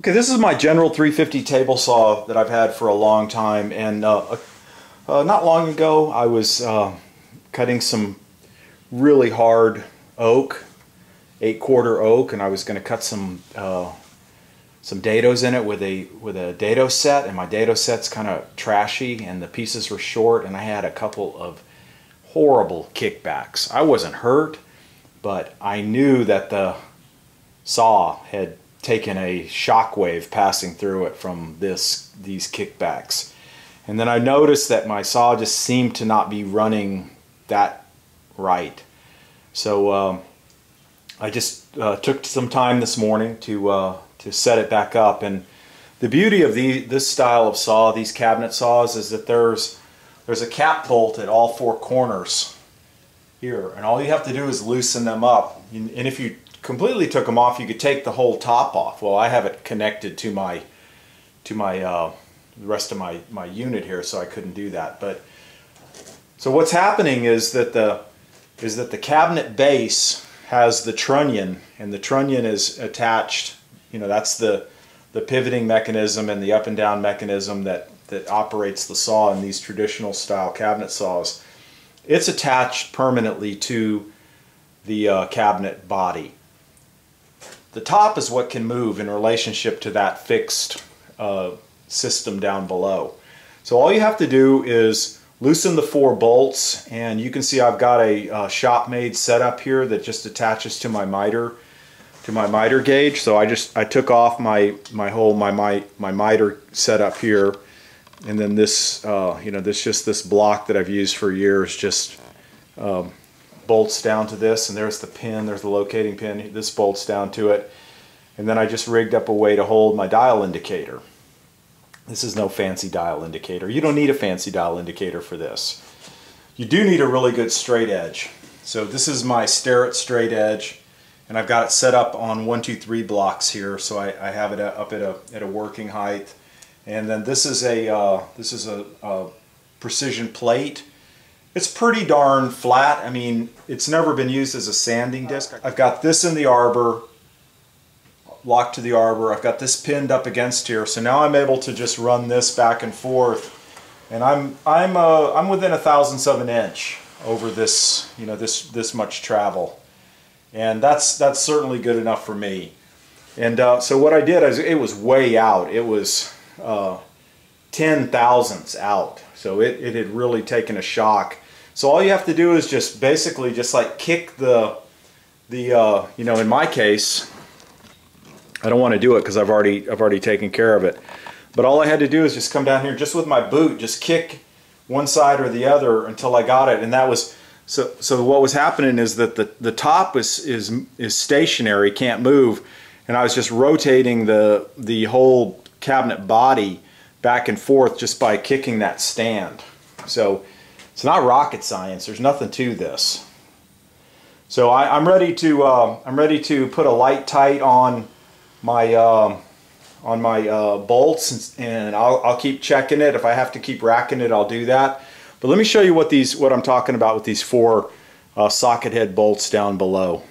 Okay, this is my General 350 table saw that I've had for a long time, and not long ago I was cutting some really hard oak, 8/4 oak, and I was going to cut some dados in it with a dado set, and my dado set's kind of trashy and the pieces were short, and I had a couple of horrible kickbacks. I wasn't hurt, but I knew that the saw had taken a shockwave passing through it from these kickbacks. And then I noticed that my saw just seemed to not be running that right. So I just took some time this morning to set it back up. And the beauty of this style of saw, these cabinet saws, is that there's a cap bolt at all four corners here, and all you have to do is loosen them up. And if you completely took them off, you could take the whole top off. Well, I have it connected to the rest of my unit here, so I couldn't do that. But so what's happening is that the cabinet base has the trunnion, and the trunnion is attached. You know, that's the pivoting mechanism and the up and down mechanism that operates the saw in these traditional style cabinet saws. It's attached permanently to the cabinet body. The top is what can move in relationship to that fixed system down below. So all you have to do is loosen the four bolts, and you can see I've got a shop-made setup here that just attaches to my miter gauge. So I took off my miter setup here, and then this you know, this block that I've used for years just bolts down to this, and there's the pin, there's the locating pin, this bolts down to it. And then I just rigged up a way to hold my dial indicator. This is no fancy dial indicator. You don't need a fancy dial indicator for this. You do need a really good straight edge. So this is my Starrett straight edge, and I've got it set up on 1, 2, 3 blocks here, so I have it up at a working height. And then this is a precision plate. It's pretty darn flat. I mean, it's never been used as a sanding disc. I've got this in the arbor, locked to the arbor. I've got this pinned up against here. So now I'm able to just run this back and forth, and I'm within 1/1000th of an inch over this, you know, this much travel, and that's certainly good enough for me. And so what I did is, it was way out. It was 10 thousandths out. So it had really taken a shock. So all you have to do is just basically just like kick the you know, in my case, I don't want to do it because I've already taken care of it. But all I had to do is just come down here just with my boot, just kick one side or the other until I got it. And that was so what was happening is that the top is stationary, can't move, and I was just rotating the whole cabinet body back and forth just by kicking that stand. So it's not rocket science. There's nothing to this. So I'm ready to put a light tight on my bolts, and I'll keep checking it. If I have to keep racking it, I'll do that. But let me show you what I'm talking about with these four socket head bolts down below.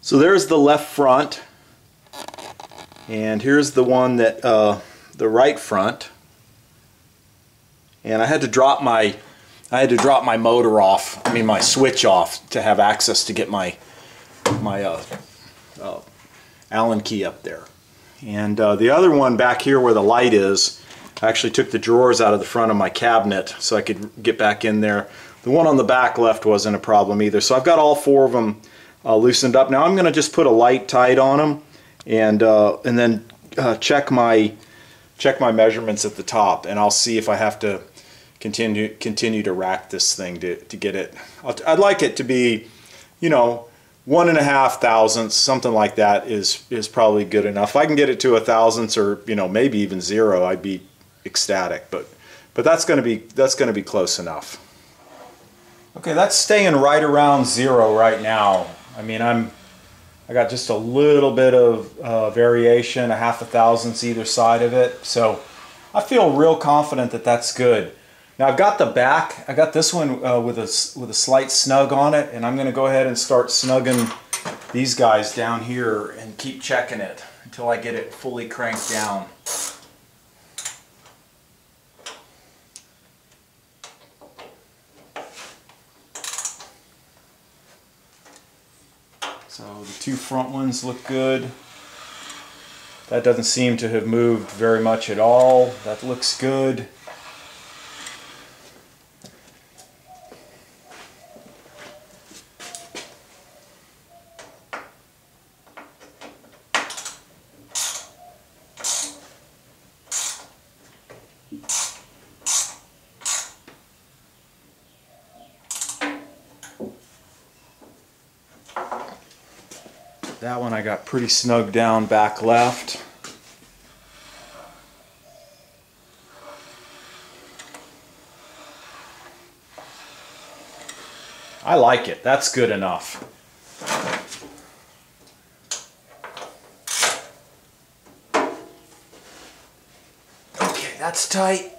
So there's the left front, and here's the one that the right front. And I had to drop my motor off, I mean my switch off, to have access to get my Allen key up there. And the other one back here where the light is, I actually took the drawers out of the front of my cabinet so I could get back in there. The one on the back left wasn't a problem either. So I've got all four of them loosened up. Now I'm going to just put a light tight on them, and then check my measurements at the top, and I'll see if I have to continue to rack this thing to get it. I'd like it to be, you know, 1.5 thousandths, something like that is probably good enough. If I can get it to 1 thousandth, or you know, maybe even zero, I'd be ecstatic. But that's going to be close enough. Okay, that's staying right around zero right now. I mean, I got just a little bit of variation, 0.5 thousandths either side of it. So I feel real confident that that's good. Now I've got the back. I got this one with a slight snug on it, and I'm going to go ahead and start snugging these guys down here and keep checking it until I get it fully cranked down. So the two front ones look good. That doesn't seem to have moved very much at all. That looks good. That one I got pretty snug down back left. I like it. That's good enough. Okay, that's tight.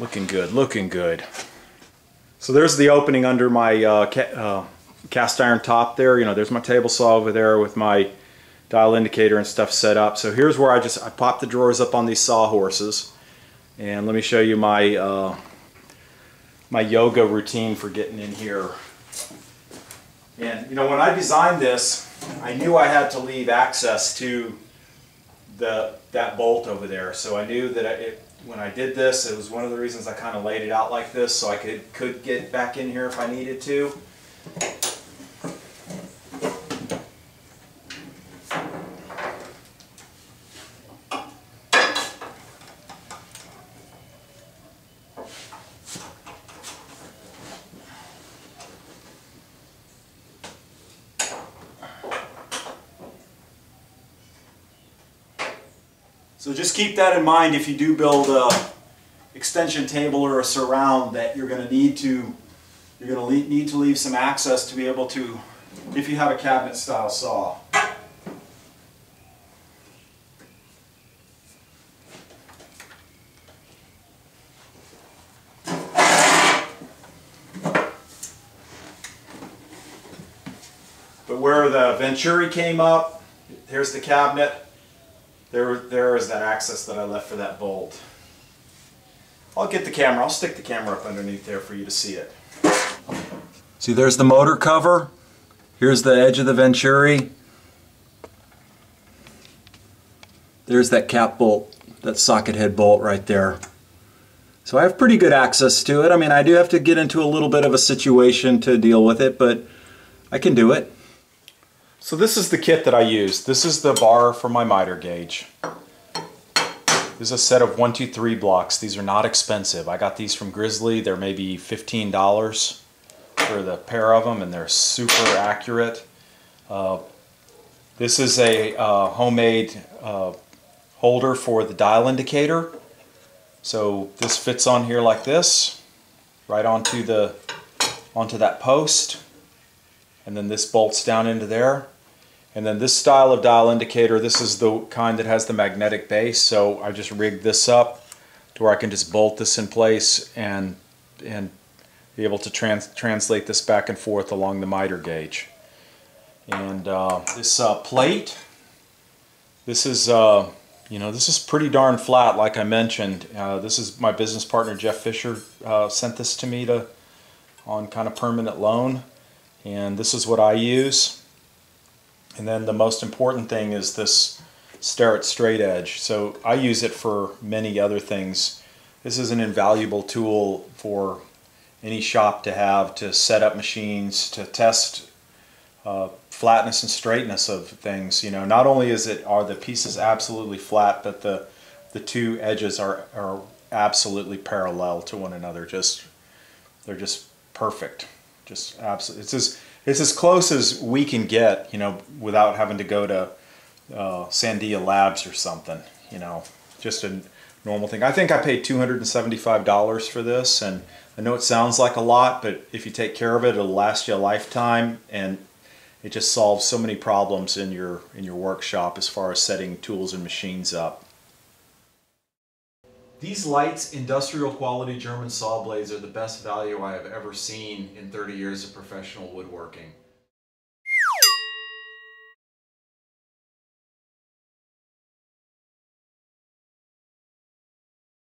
Looking good, looking good. So there's the opening under my cast iron top there. You know, there's my table saw over there with my dial indicator and stuff set up. So here's where I pop the drawers up on these sawhorses. And let me show you my, my yoga routine for getting in here. And you know, when I designed this, I knew I had to leave access to that bolt over there. So I knew that when I did this, it was one of the reasons I kind of laid it out like this, so I could get back in here if I needed to. So just keep that in mind if you do build a extension table or a surround, that you're going to need to leave some access to be able to, if you have a cabinet style saw. But where the Venturi came up, here's the cabinet. There is that access that I left for that bolt. I'll stick the camera up underneath there for you to see it. See, there's the motor cover. Here's the edge of the Venturi. There's that cap bolt, that socket head bolt right there. So I have pretty good access to it. I mean, I do have to get into a little bit of a situation to deal with it, but I can do it. So this is the kit that I use. This is the bar for my miter gauge. This is a set of 123 blocks. These are not expensive. I got these from Grizzly. They're maybe $15 for the pair of them, and they're super accurate. This is a homemade holder for the dial indicator. So this fits on here like this, right onto that post. And then this bolts down into there. And then this style of dial indicator, this is the kind that has the magnetic base, so I just rigged this up to where I can just bolt this in place and be able to translate this back and forth along the miter gauge. And this plate, this is you know, this is pretty darn flat, like I mentioned. This is my business partner Jeff Fisher sent this to me on kind of permanent loan. And this is what I use. And then the most important thing is this Starrett straight edge. So I use it for many other things. This is an invaluable tool for any shop to have, to set up machines, to test flatness and straightness of things. You know, not only are the pieces absolutely flat, but the two edges are absolutely parallel to one another. They're just perfect. Just absolutely, it's as close as we can get, you know, without having to go to Sandia Labs or something, you know. just a normal thing. I think I paid $275 for this, and I know it sounds like a lot, but if you take care of it, it'll last you a lifetime, and it just solves so many problems in your workshop as far as setting tools and machines up. These Light's industrial quality German saw blades are the best value I have ever seen in 30 years of professional woodworking.